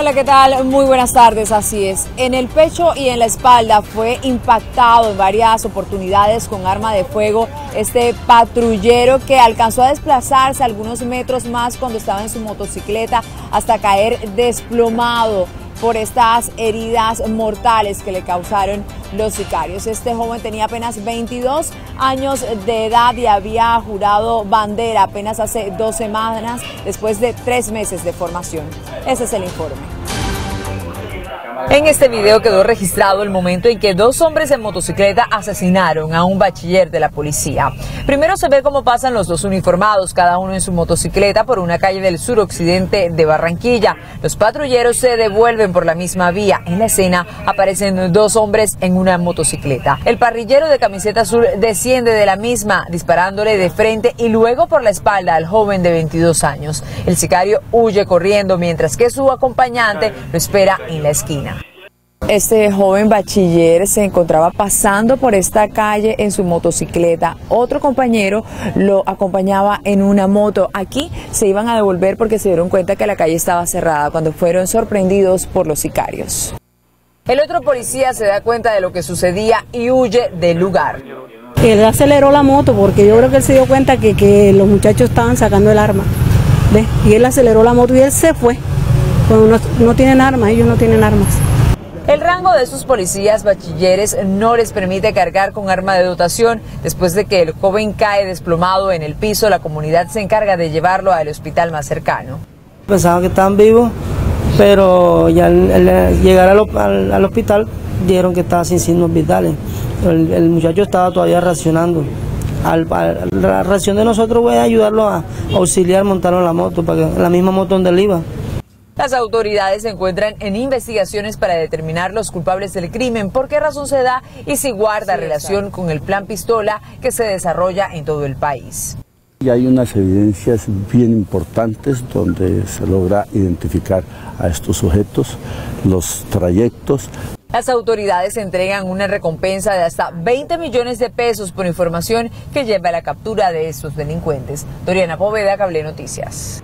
Hola, ¿qué tal? Muy buenas tardes, así es. En el pecho y en la espalda fue impactado en varias oportunidades con arma de fuego este patrullero que alcanzó a desplazarse algunos metros más cuando estaba en su motocicleta hasta caer desplomado por estas heridas mortales que le causaron los sicarios. Este joven tenía apenas 22 años de edad y había jurado bandera apenas hace 2 semanas, después de 3 meses de formación. Ese es el informe. En este video quedó registrado el momento en que 2 hombres en motocicleta asesinaron a un bachiller de la policía. Primero se ve cómo pasan los 2 uniformados, cada uno en su motocicleta, por una calle del suroccidente de Barranquilla. Los patrulleros se devuelven por la misma vía. En la escena aparecen 2 hombres en una motocicleta. El parrillero de camiseta azul desciende de la misma, disparándole de frente y luego por la espalda al joven de 22 años. El sicario huye corriendo, mientras que su acompañante lo espera en la esquina. Este joven bachiller se encontraba pasando por esta calle en su motocicleta. Otro compañero lo acompañaba en una moto. Aquí se iban a devolver porque se dieron cuenta que la calle estaba cerrada cuando fueron sorprendidos por los sicarios. El otro policía se da cuenta de lo que sucedía y huye del lugar. Él aceleró la moto porque yo creo que él se dio cuenta que los muchachos estaban sacando el arma. ¿Ves? Y él aceleró la moto y él se fue. Cuando no tienen armas, ellos no tienen armas. El rango de esos policías bachilleres no les permite cargar con arma de dotación. Después de que el joven cae desplomado en el piso, la comunidad se encarga de llevarlo al hospital más cercano. Pensaban que estaban vivos, pero ya al llegar al hospital dieron que estaba sin signos vitales. El muchacho estaba todavía reaccionando. La reacción de nosotros fue ayudarlo a auxiliar, montarlo en la moto, la misma moto donde él iba. Las autoridades se encuentran en investigaciones para determinar los culpables del crimen, por qué razón se da y si guarda relación con el plan pistola que se desarrolla en todo el país. Y hay unas evidencias bien importantes donde se logra identificar a estos sujetos, los trayectos. Las autoridades entregan una recompensa de hasta 20 millones de pesos por información que lleva a la captura de estos delincuentes. Doriana Poveda, Cable Noticias.